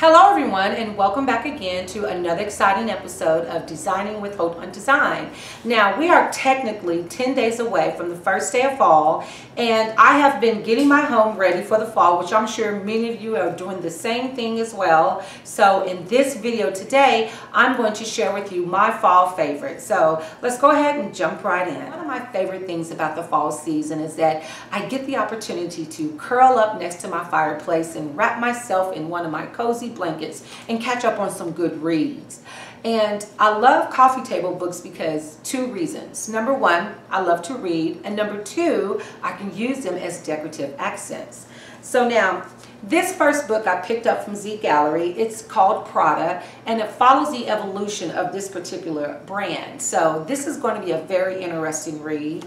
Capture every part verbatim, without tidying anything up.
Hello everyone, and welcome back again to another exciting episode of Designing with Hope on Design. Now, we are technically ten days away from the first day of fall, and I have been getting my home ready for the fall, which I'm sure many of you are doing the same thing as well. So in this video today, I'm going to share with you my fall favorites. So let's go ahead and jump right in. One of my favorite things about the fall season is that I get the opportunity to curl up next to my fireplace and wrap myself in one of my cozy blankets and catch up on some good reads. And I love coffee table books because two reasons. Number one, I love to read, and number two, I can use them as decorative accents. So now, this first book I picked up from Z Gallery, it's called Prada, and it follows the evolution of this particular brand. So this is going to be a very interesting read.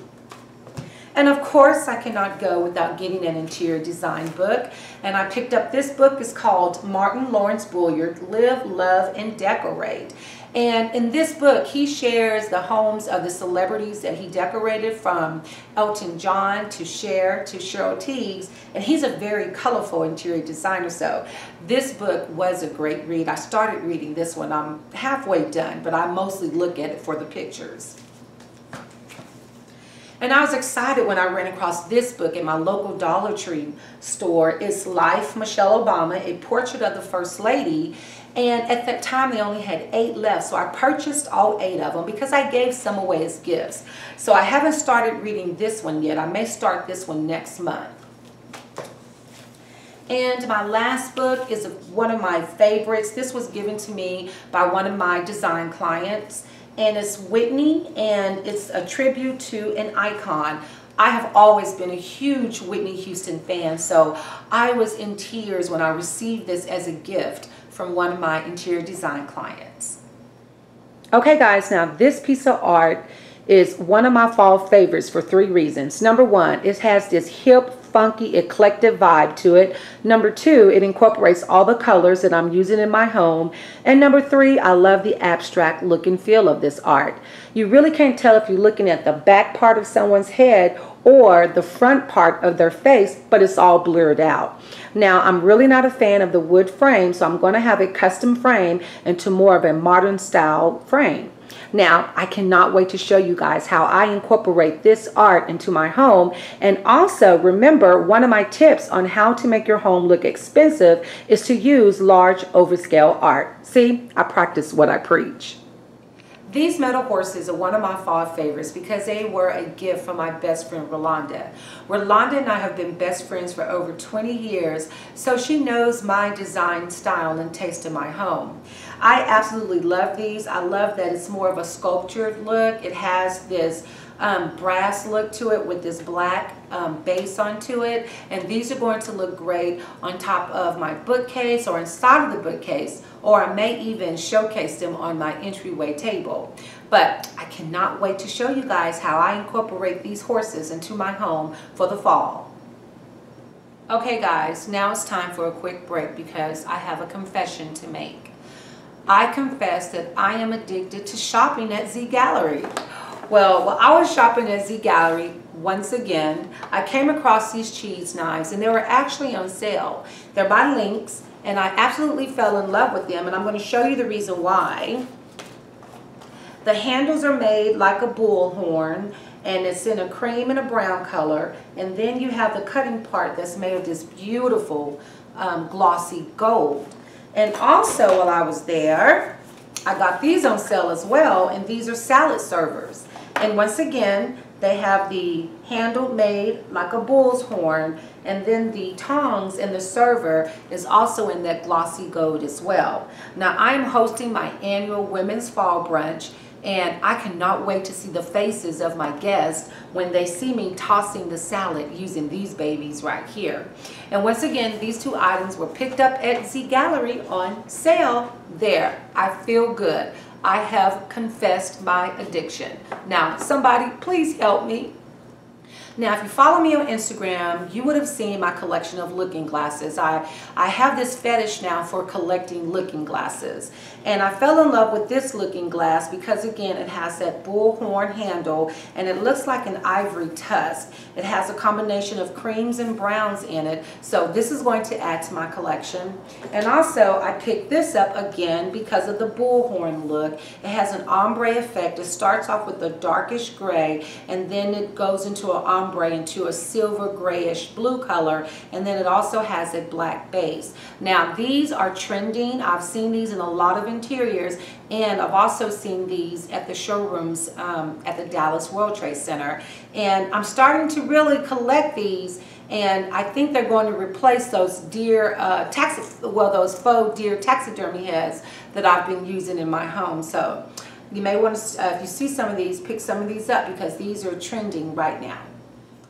And of course, I cannot go without getting an interior design book. And I picked up this book. It's called Martin Lawrence Bulliard, Live, Love, and Decorate. And in this book, he shares the homes of the celebrities that he decorated, from Elton John to Cher to Cheryl Teagues. And he's a very colorful interior designer. So this book was a great read. I started reading this one. I'm halfway done, but I mostly look at it for the pictures. And I was excited when I ran across this book at my local Dollar Tree store. It's Life, Michelle Obama, A Portrait of the First Lady. And at that time, they only had eight left, so I purchased all eight of them because I gave some away as gifts. So I haven't started reading this one yet. I may start this one next month. And my last book is one of my favorites. This was given to me by one of my design clients. And it's Whitney, and it's a tribute to an icon. I have always been a huge Whitney Houston fan, so I was in tears when I received this as a gift from one of my interior design clients. Okay guys, now this piece of art is one of my fall favorites for three reasons. Number one, it has this hip, funky, eclectic vibe to it. Number two, it incorporates all the colors that I'm using in my home. And number three, I love the abstract look and feel of this art. You really can't tell if you're looking at the back part of someone's head or the front part of their face, but it's all blurred out. Now, I'm really not a fan of the wood frame, so I'm going to have it custom framed into more of a modern style frame. Now, I cannot wait to show you guys how I incorporate this art into my home. And also, remember, one of my tips on how to make your home look expensive is to use large overscale art. See, I practice what I preach. These metal horses are one of my fall favorites because they were a gift from my best friend, Rolanda. Rolanda and I have been best friends for over twenty years, so she knows my design style and taste in my home. I absolutely love these. I love that it's more of a sculptured look. It has this um, brass look to it with this black um, base onto it. And these are going to look great on top of my bookcase or inside of the bookcase, or I may even showcase them on my entryway table. But I cannot wait to show you guys how I incorporate these horses into my home for the fall. Okay guys, now it's time for a quick break because I have a confession to make. I confess that I am addicted to shopping at Z Gallery. Well, while I was shopping at Z Gallery, once again, I came across these cheese knives, and they were actually on sale. They're by Lynx, and I absolutely fell in love with them, and I'm going to show you the reason why. The handles are made like a bullhorn, and it's in a cream and a brown color, and then you have the cutting part that's made of this beautiful um, glossy gold. And also, while I was there, I got these on sale as well, and these are salad servers. And once again, they have the handle made like a bull's horn, and then the tongs and the server is also in that glossy gold as well. Now, I'm hosting my annual Women's Fall Brunch, and I cannot wait to see the faces of my guests when they see me tossing the salad using these babies right here. And once again, these two items were picked up at Z Gallery on sale there. I feel good. I have confessed my addiction. Now, somebody please help me. Now, if you follow me on Instagram, you would have seen my collection of looking glasses. I, I have this fetish now for collecting looking glasses. And I fell in love with this looking glass because, again, it has that bullhorn handle and it looks like an ivory tusk. It has a combination of creams and browns in it. So this is going to add to my collection. And also, I picked this up again because of the bullhorn look. It has an ombre effect. It starts off with a darkish gray and then it goes into an ombre into a silver grayish blue color, and then it also has a black base. Now these are trending. I've seen these in a lot of interiors, and I've also seen these at the showrooms um, at the Dallas World Trade Center, and I'm starting to really collect these. And I think they're going to replace those deer uh, tax, well, those faux deer taxidermy heads that I've been using in my home. So you may want to, uh, if you see some of these, pick some of these up because these are trending right now.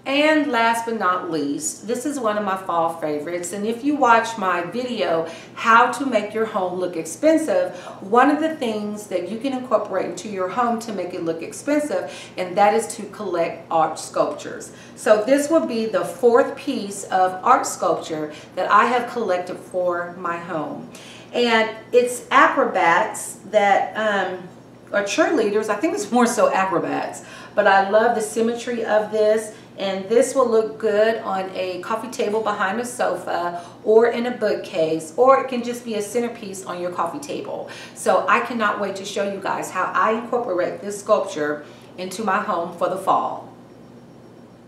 And last but not least, this is one of my fall favorites. And if you watch my video, how to make your home look expensive, one of the things that you can incorporate into your home to make it look expensive, and that is to collect art sculptures. So this will be the fourth piece of art sculpture that I have collected for my home. And it's acrobats that um, are cheerleaders. I think it's more so acrobats, but I love the symmetry of this. And this will look good on a coffee table behind a sofa or in a bookcase, or it can just be a centerpiece on your coffee table. So I cannot wait to show you guys how I incorporate this sculpture into my home for the fall.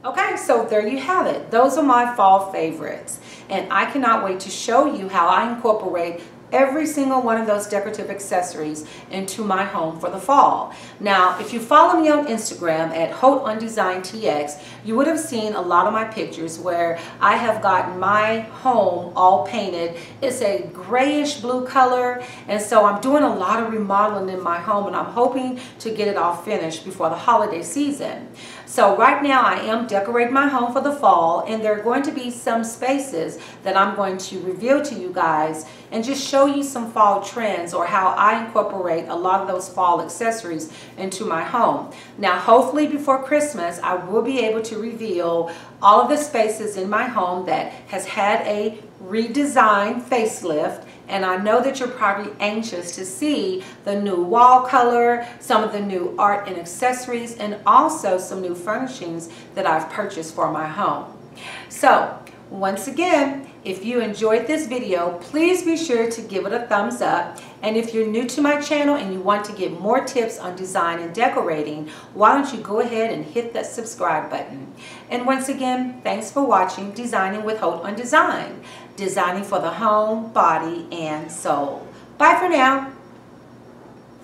Okay, so there you have it. Those are my fall favorites. And I cannot wait to show you how I incorporate every single one of those decorative accessories into my home for the fall. Now, if you follow me on Instagram at Haute on Design T X, you would have seen a lot of my pictures where I have got my home all painted. It's a grayish blue color, and so I'm doing a lot of remodeling in my home, and I'm hoping to get it all finished before the holiday season. So right now I am decorating my home for the fall, and there are going to be some spaces that I'm going to reveal to you guys and just show you some fall trends or how I incorporate a lot of those fall accessories into my home. Now hopefully before Christmas I will be able to reveal all of the spaces in my home that has had a redesigned facelift. And I know that you're probably anxious to see the new wall color, some of the new art and accessories, and also some new furnishings that I've purchased for my home. So once again, if you enjoyed this video, please be sure to give it a thumbs up. And if you're new to my channel and you want to get more tips on design and decorating, why don't you go ahead and hit that subscribe button. And once again, thanks for watching Designing with Haute on Design. Designing for the home, body, and soul. Bye for now.